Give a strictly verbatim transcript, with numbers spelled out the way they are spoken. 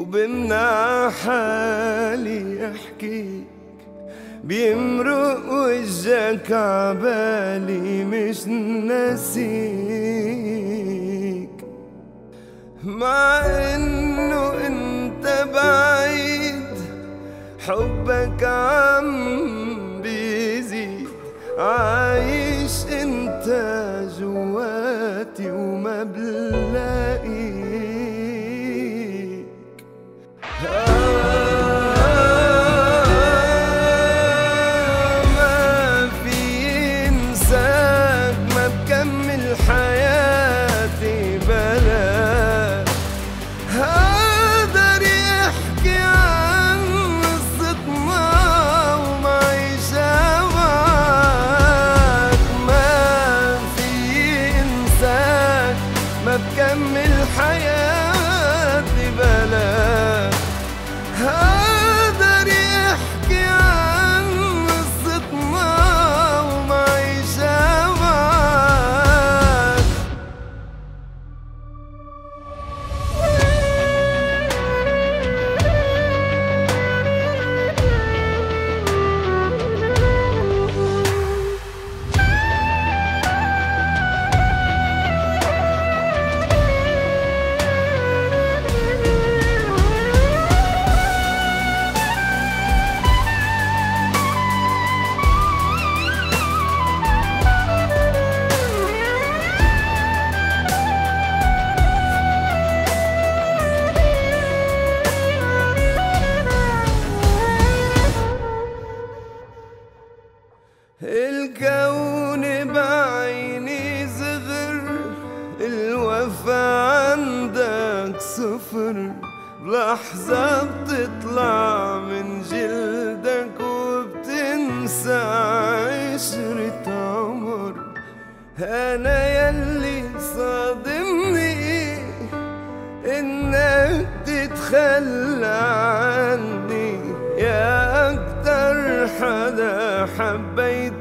وبمنع حالي احكيك بيمرق وجهك عبالي مش ناسيك، مع انه انت بعيد حبك عم بيزيد، عايش انت جواتي وما بلاقيك. آه ما في انساك، ما بكمل حياتي بلاك، قادر يحكي عن قصتنا ومعيشة معاك. ما في انساك، ما بكمل حياتي بلاك، قادر يحكي عن قصتنا ومعيشة معاك. الكون بعيني زغر، الوفا عندك صفر، بلحظة بتطلع من جلدك وبتنسى عشرة عمر. أنا يلي صادمني إنك تتخلى عني، يا أكتر حدا حبيت